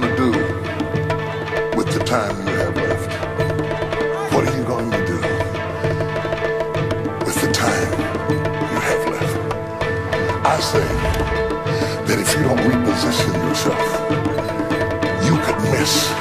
going to do with the time you have left? What are you going to do with the time you have left? I say that if you don't reposition yourself, you could miss